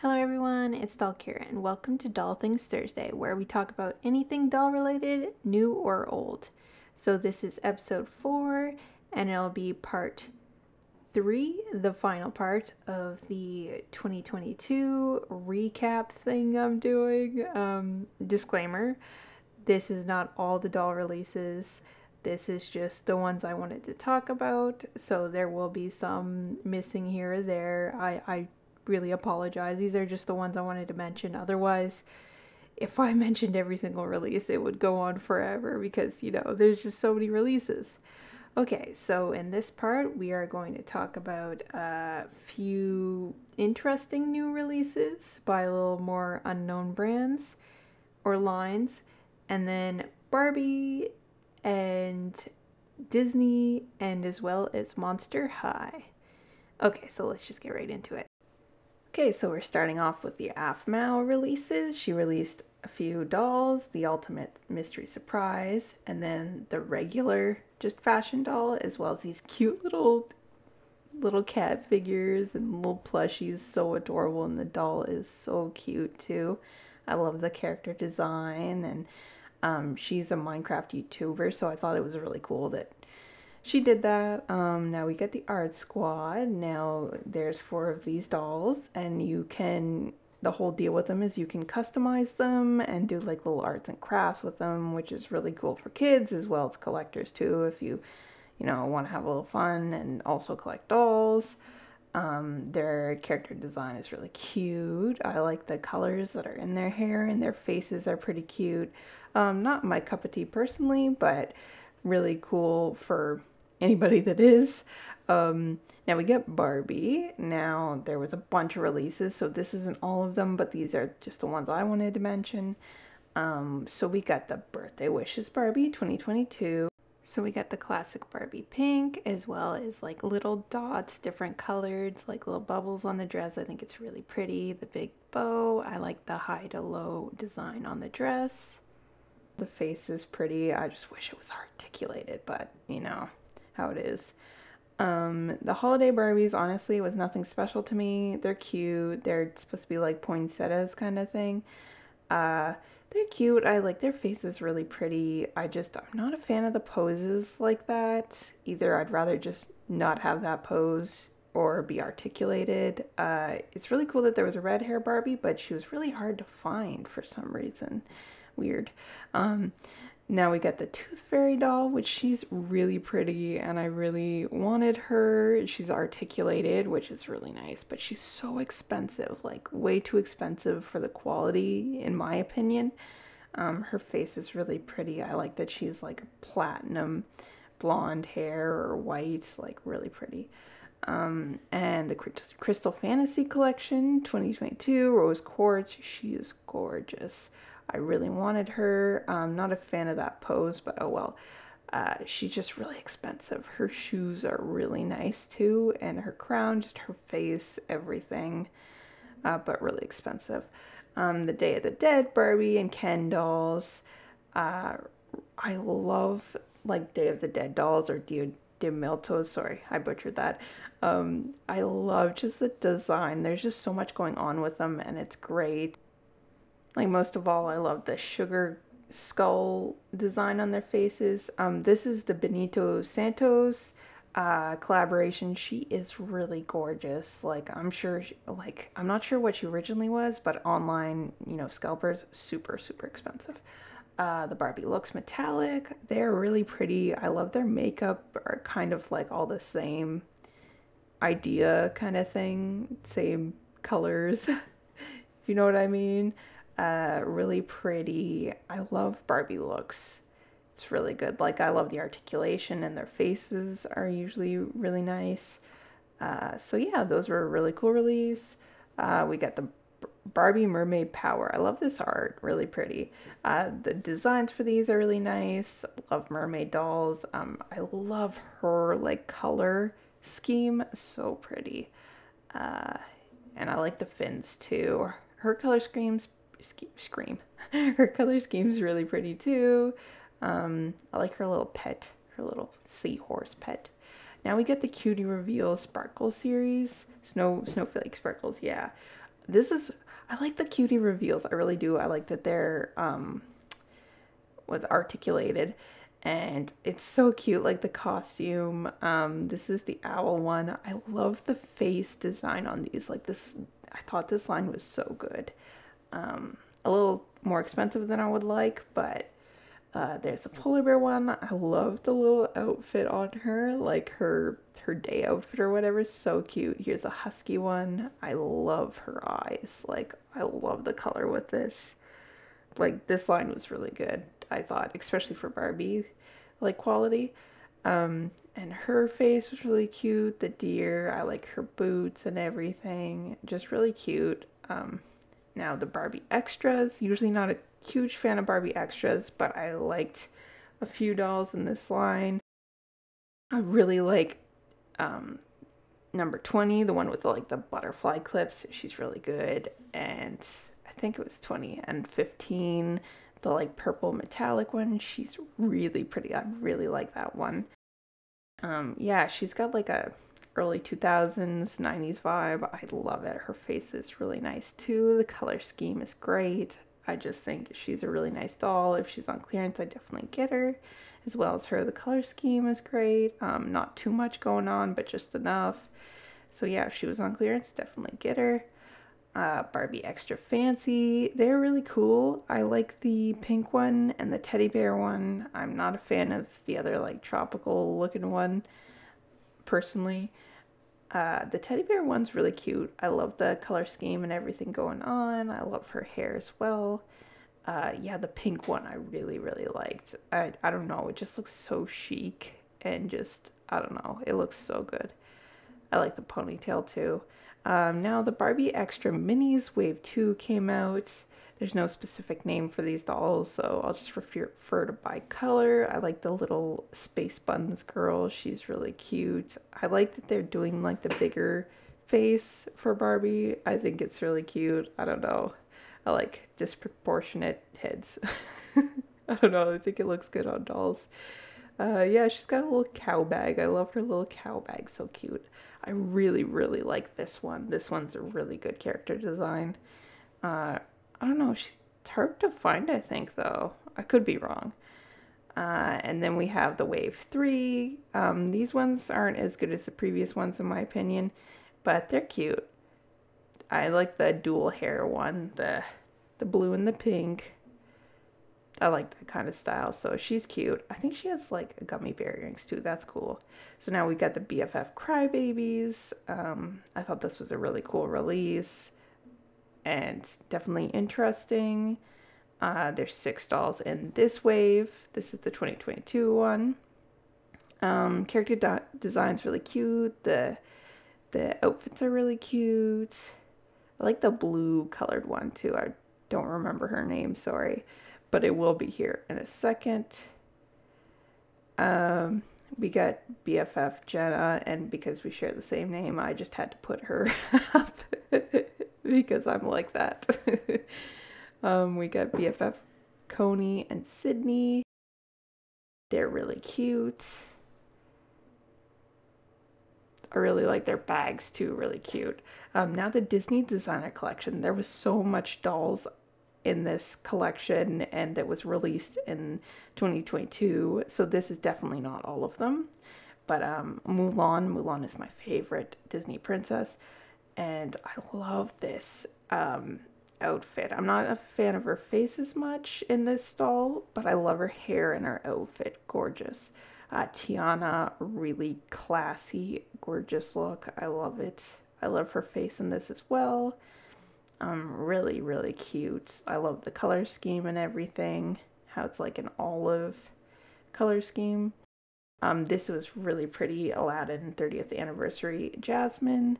Hello everyone, it's Doll Kira and welcome to Doll Things Thursday, where we talk about anything doll related, new or old. So this is episode 4 and it'll be part 3, the final part of the 2022 recap thing I'm doing. Disclaimer, this is not all the doll releases. This is just the ones I wanted to talk about, so there will be some missing here or there. I really apologize. These are just the ones I wanted to mention. Otherwise, if I mentioned every single release, it would go on forever because, you know, there's just so many releases. Okay, so in this part, we are going to talk about a few interesting new releases by a little more unknown brands or lines, and then Barbie and Disney, and as well as Monster High. Okay, so let's just get right into it. Okay, so we're starting off with the Aphmau releases. She released a few dolls, the Ultimate Mystery Surprise, and then the regular just fashion doll, as well as these cute little cat figures and little plushies. So adorable, and the doll is so cute too. I love the character design, and she's a Minecraft YouTuber, so I thought it was really cool that she did that. Now we get the Art Squad. Now there's 4 of these dolls, and you can, the whole deal with them is you can customize them and do like little arts and crafts with them, which is really cool for kids as well as collectors too, if you know, want to have a little fun and also collect dolls. Their character design is really cute. I like the colors that are in their hair, and their faces are pretty cute. Not my cup of tea personally, but really cool for anybody that is. Now we get Barbie. Now there was a bunch of releases, so this isn't all of them, but these are just the ones I wanted to mention. So we got the Birthday Wishes Barbie 2022. So we got the classic Barbie pink, as well as like little dots, different colors, like little bubbles on the dress. I think it's really pretty. The big bow. I like the high to low design on the dress. The face is pretty. I just wish it was articulated, but you know how it is. The Holiday Barbies, honestly, was nothing special to me. They're cute. They're supposed to be like poinsettias kind of thing. They're cute. I like their faces, really pretty. I'm not a fan of the poses like that either. I'd rather just not have that pose or be articulated. It's really cool that there was a red hair Barbie, but she was really hard to find for some reason. Weird. Now we got the Tooth Fairy doll, which she's really pretty, and I really wanted her. She's articulated, which is really nice, but she's so expensive, like way too expensive for the quality, in my opinion. Her face is really pretty. I like that she's like platinum blonde hair or white, like really pretty. And the Crystal Fantasy Collection 2022, Rose Quartz. She is gorgeous. I really wanted her. I'm not a fan of that pose, but oh well. She's just really expensive. Her shoes are really nice too, and her crown, just her face, everything, but really expensive. The Day of the Dead Barbie and Ken dolls. I love like Day of the Dead dolls, or Dia de Muertos. Sorry, I butchered that. I love just the design. There's just so much going on with them, and it's great. Like, most of all, I love the sugar skull design on their faces. This is the Benito Santos collaboration. She is really gorgeous. Like, I'm not sure what she originally was, but online, you know, scalpers, super, super expensive. The Barbie Looks Metallic. They're really pretty. I love their makeup, are kind of like all the same idea kind of thing. Same colors, if you know what I mean. Really pretty. I love Barbie Looks. It's really good. Like, I love the articulation, and their faces are usually really nice. So yeah, those were a really cool release. We got the Barbie Mermaid Power. I love this art. Really pretty. The designs for these are really nice. Love mermaid dolls. I love her like color scheme. So pretty. And I like the fins too. Her color scheme's her color scheme's really pretty too. I like her little pet, her little seahorse pet. Now we get the Cutie Reveal Sparkle series, snowflake sparkles. Yeah, This is, I like the cutie reveals. I really do. I like that they're was articulated, and it's so cute, like the costume. This is the owl one. I love the face design on these. Like this, I thought this line was so good. A little more expensive than I would like, but there's the polar bear one. I love the little outfit on her, like her day outfit or whatever is so cute. Here's the husky one. I love her eyes. Like, I love the color with this. Like, this line was really good, I thought, especially for Barbie, like, quality. And her face was really cute. The deer, I like her boots and everything. Just really cute. Now, the Barbie Extras. Usually not a huge fan of Barbie Extras, but I liked a few dolls in this line. I really like number 20, the one with like the butterfly clips. She's really good. And I think it was 20 and 15, the like purple metallic one. She's really pretty. I really like that one. Yeah, she's got like a early 2000s 90s vibe. I love it. Her face is really nice too. The color scheme is great. I just think she's a really nice doll. If she's on clearance, I definitely get her, as well as her. The color scheme is great. Not too much going on, but just enough. So yeah, if she was on clearance, definitely get her. Barbie Extra Fancy. They're really cool. I like the pink one and the teddy bear one. I'm not a fan of the other like tropical looking one, personally. The teddy bear one's really cute. I love the color scheme and everything going on. I love her hair as well. Yeah, the pink one I really, really liked. I don't know, it just looks so chic and just, I don't know, it looks so good. I like the ponytail too. Now the Barbie Extra Minis Wave 2 came out. There's no specific name for these dolls, so I'll just refer to by color. I like the little Space Buns girl. She's really cute. I like that they're doing like the bigger face for Barbie. I think it's really cute. I don't know. I like disproportionate heads. I don't know. I think it looks good on dolls. Yeah, she's got a little cow bag. I love her little cow bag. So cute. I really, really like this one. This one's a really good character design. I don't know, she's hard to find, I think, though. I could be wrong. And then we have the Wave 3. These ones aren't as good as the previous ones, in my opinion, but they're cute. I like the dual hair one, the blue and the pink. I like that kind of style, so she's cute. I think she has, like, a gummy bear earrings, too. That's cool. So now we got the BFF Cry Babies. I thought this was a really cool release. And definitely interesting. There's 6 dolls in this wave. This is the 2022 one. Character design's really cute. The outfits are really cute. I like the blue colored one too. I don't remember her name, sorry, but it will be here in a second. We got BFF Jenna, and because we share the same name, I just had to put her up. Because I'm like that. We got BFF Coney and Sydney. They're really cute. I really like their bags too, really cute. Now the Disney Designer Collection. There was so much dolls in this collection, and it was released in 2022. So this is definitely not all of them. But Mulan is my favorite Disney princess. And I love this outfit. I'm not a fan of her face as much in this doll, but I love her hair and her outfit. Gorgeous. Tiana, really classy, gorgeous look. I love it. I love her face in this as well. Really, really cute. I love the color scheme and everything. How it's like an olive color scheme. This was really pretty. Aladdin 30th anniversary Jasmine.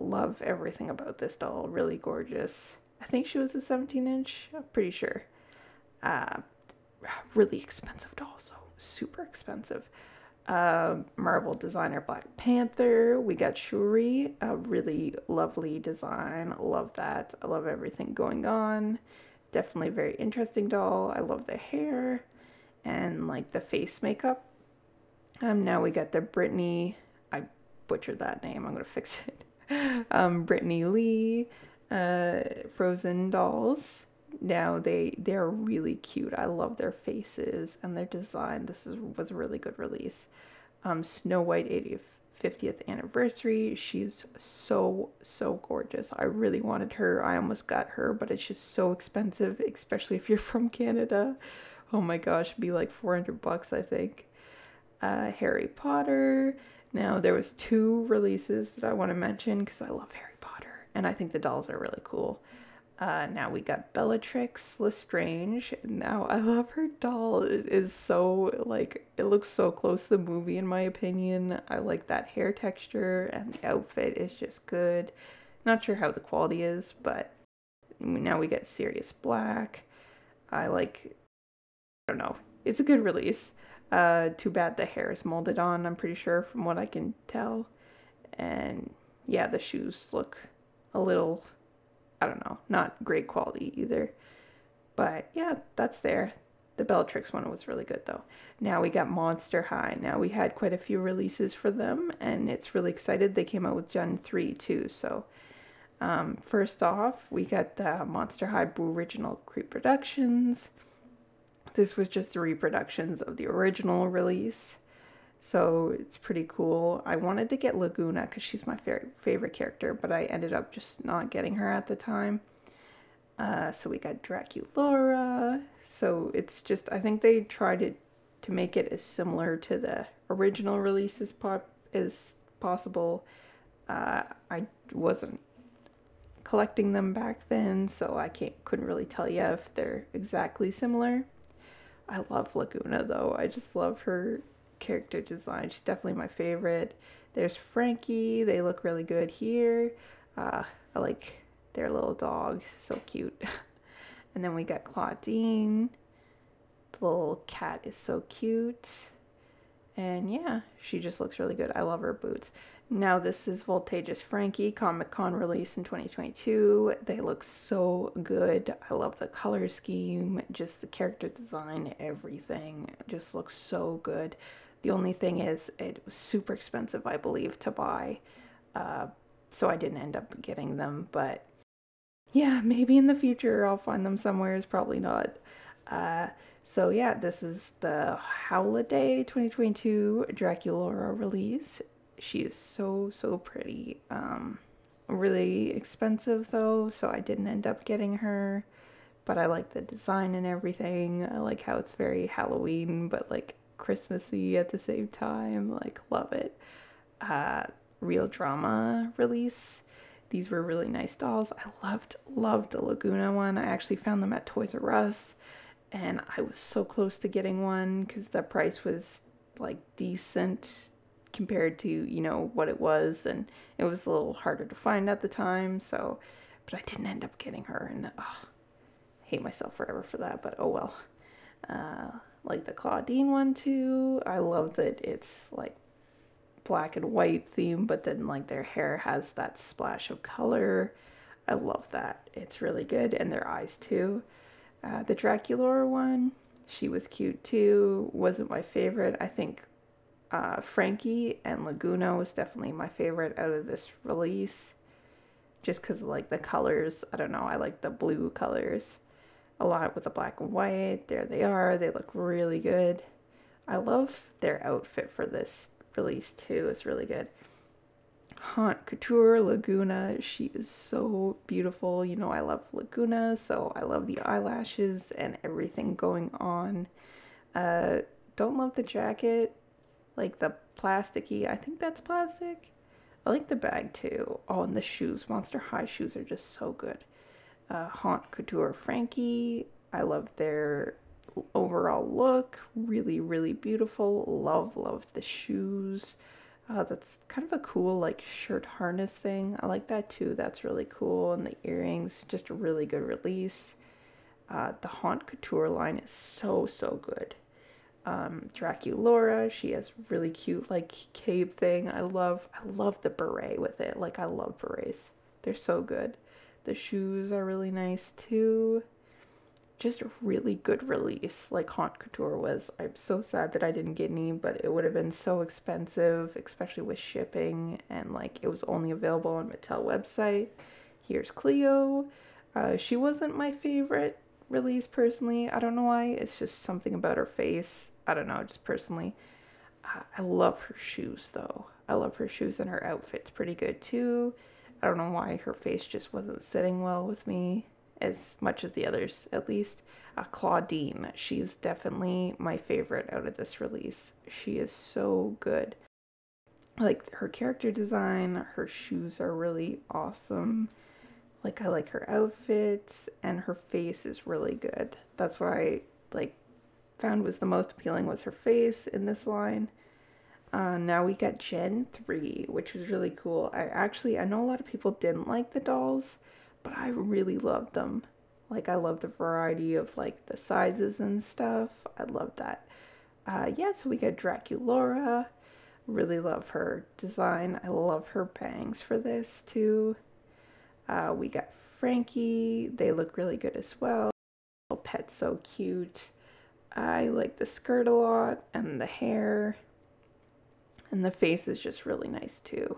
Love everything about this doll. Really gorgeous. I think she was a 17-inch. I'm pretty sure. Really expensive doll, so super expensive. Marvel designer Black Panther. We got Shuri. A really lovely design. Love that. I love everything going on. Definitely a very interesting doll. I love the hair and like the face makeup. Now we got the Britney. Butchered that name. I'm gonna fix it. Brittany Lee, Frozen dolls. Now they're really cute. I love their faces and their design. This was a really good release. Snow White 50th anniversary. She's so gorgeous. I really wanted her. I almost got her, but it's just so expensive, especially if you're from Canada. Oh my gosh, it'd be like $400 I think. Harry Potter. Now there was 2 releases that I want to mention because I love Harry Potter and I think the dolls are really cool. Now we got Bellatrix Lestrange. Now I love her doll. It is so, like, it looks so close to the movie in my opinion. I like that hair texture and the outfit is just good. Not sure how the quality is, but now we get Sirius Black. I don't know. It's a good release. Too bad the hair is molded on, I'm pretty sure, from what I can tell. And yeah, the shoes look a little... I don't know, not great quality either, but yeah, that's there. The Bellatrix one was really good though. Now we got Monster High. Now we had quite a few releases for them and it's really excited. They came out with Gen 3 too, so first off we got the Monster High Boo original Creep Productions. This was just the reproductions of the original release, so it's pretty cool. I wanted to get Laguna because she's my favorite character, but I ended up just not getting her at the time. So we got Draculaura. So it's just, I think they tried to make it as similar to the original release as possible. I wasn't collecting them back then, so I couldn't really tell you if they're exactly similar. I love Laguna though. I just love her character design. She's definitely my favorite. There's Frankie. They look really good here. I like their little dog. So cute. And then we got Claudine. The little cat is so cute. And yeah, she just looks really good. I love her boots. Now this is Voltageous Frankie, Comic-Con release in 2022. They look so good. I love the color scheme, just the character design, everything. It just looks so good. The only thing is it was super expensive, I believe, to buy. So I didn't end up getting them, but yeah, maybe in the future I'll find them somewhere. It's probably not. So yeah, this is the Howliday 2022 Draculaura release. She is so pretty. Really expensive though, so I didn't end up getting her, but I like the design and everything. I like how it's very Halloween but like Christmassy at the same time. Like, love it. Real Drama release. These were really nice dolls. I loved the Laguna one. I actually found them at Toys R Us and I was so close to getting one because the price was like decent compared to, you know, what it was, and it was a little harder to find at the time, so, but I didn't end up getting her, and hate myself forever for that, but oh well. Like the Claudine one too. I love that it's like black and white theme, but then like their hair has that splash of color. I love that. It's really good, and their eyes too. The Draculaura one, she was cute too. Wasn't my favorite. I think Frankie and Laguna was definitely my favorite out of this release, just because of like the colors. I don't know, I like the blue colors a lot with the black and white. There they are. They look really good. I love their outfit for this release too. It's really good. Haunt Couture Laguna. She is so beautiful. You know, I love Laguna, so I love the eyelashes and everything going on. Don't love the jacket, like the plasticky, I think that's plastic. I like the bag too. Oh, and the shoes, Monster High shoes are just so good. Haunt Couture Frankie, I love their overall look, really beautiful. Love the shoes. That's kind of a cool like shirt harness thing. I like that too. That's really cool. And the earrings, just a really good release. The Haunt Couture line is so good. Draculaura, she has really cute like cape thing. I love the beret with it. Like, I love berets. They're so good. The shoes are really nice too. Just a really good release. Like Haunt Couture was. I'm so sad that I didn't get any, but it would have been so expensive, especially with shipping, and like it was only available on Mattel website. Here's Cleo. She wasn't my favorite release personally. I don't know why. It's just something about her face. I don't know, just personally. I love her shoes though. I love her shoes, and her outfit's pretty good too. I don't know why her face just wasn't sitting well with me as much as the others, at least. Claudine, she's definitely my favorite out of this release. She is so good. Like, her character design, her shoes are really awesome. Like, I like her outfits, and her face is really good. That's what I, like, found was the most appealing, was her face in this line. Now we got Gen 3, which was really cool. I know a lot of people didn't like the dolls, but I really loved them. Like, I love the variety of, like, the sizes and stuff. I love that. Yeah, so we got Draculaura. Really love her design. I love her bangs for this, too. We got Frankie. They look really good as well. Little pet's so cute. I like the skirt a lot, and the hair. And the face is just really nice too.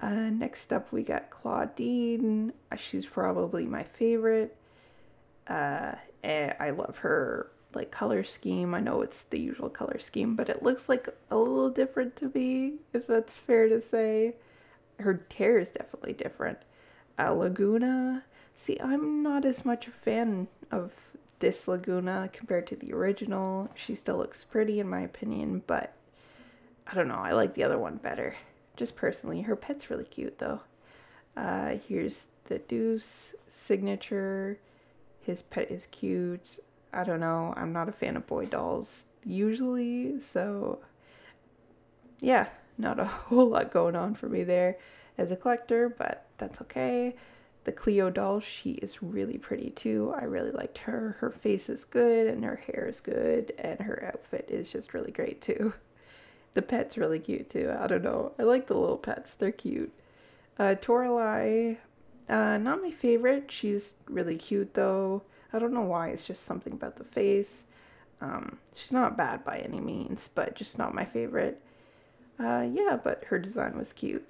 Next up we got Claudine. She's probably my favorite. I love her, like, color scheme. I know it's the usual color scheme, but it looks like a little different to me, if that's fair to say. Her hair is definitely different. Laguna. See, I'm not as much a fan of this Laguna compared to the original. She still looks pretty in my opinion, but I don't know, I like the other one better. Just personally, her pet's really cute though. Here's the Deuce signature. His pet is cute. I don't know, I'm not a fan of boy dolls usually, so yeah, not a whole lot going on for me there as a collector, but that's okay. The Cleo doll, she is really pretty too. I really liked her. Her face is good, and her hair is good, and her outfit is just really great too. The pet's really cute too. I don't know, I like the little pets. They're cute. Toralei, not my favorite. She's really cute though. I don't know why. It's just something about the face. She's not bad by any means, but just not my favorite. Yeah, but her design was cute.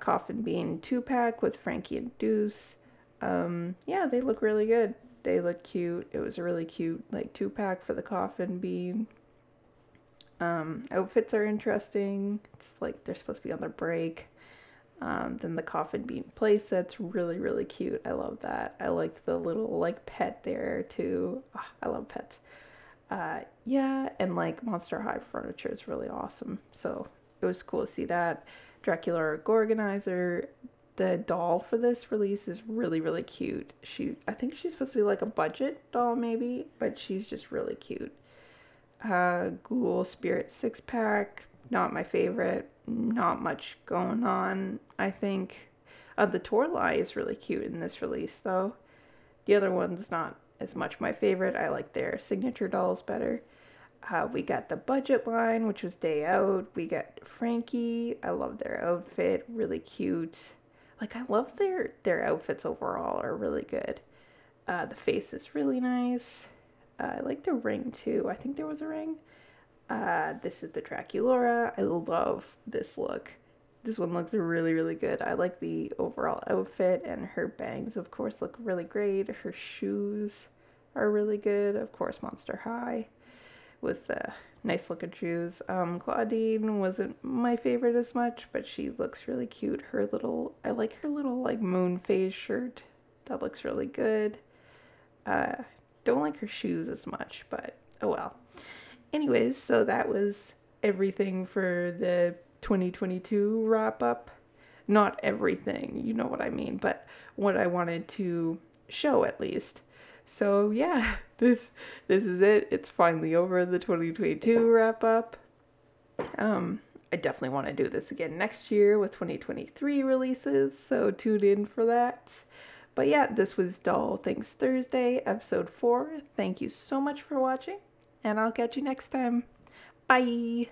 Coffin Bean 2-pack with Frankie and Deuce. Yeah, they look really good. They look cute. It was a really cute, like, 2-pack for the Coffin Bean. Outfits are interesting. It's like they're supposed to be on their break. Then the Coffin Bean playset's really cute. I love that. I like the little, like, pet there too. Oh, I love pets. Yeah, and like Monster High furniture is really awesome. So it was cool to see that. Draculaura Gorgonizer, the doll for this release is really cute. I think she's supposed to be like a budget doll maybe, but she's just really cute. Ghoul Spirit 6-pack, not my favorite, not much going on, I think. The Toralei is really cute in this release though. The other one's not as much my favorite. I like their signature dolls better. We got the budget line, which was Day Out. We got Frankie. I love their outfit, really cute. Like, I love their outfits overall are really good. The face is really nice. I like the ring too. I think there was a ring. This is the Draculaura. I love this look. This one looks really good. I like the overall outfit, and her bangs of course look really great. Her shoes are really good. Of course, Monster High with nice looking shoes. Claudine wasn't my favorite as much, but she looks really cute. I like her little, like, moon phase shirt. That looks really good. Don't like her shoes as much, but oh well. Anyways, so that was everything for the 2022 wrap up. Not everything, you know what I mean, but what I wanted to show at least. So yeah, this is it. It's finally over, the 2022 wrap up. I definitely want to do this again next year with 2023 releases, so tune in for that. But yeah, this was Doll Things Thursday, episode 4. Thank you so much for watching, and I'll catch you next time. Bye!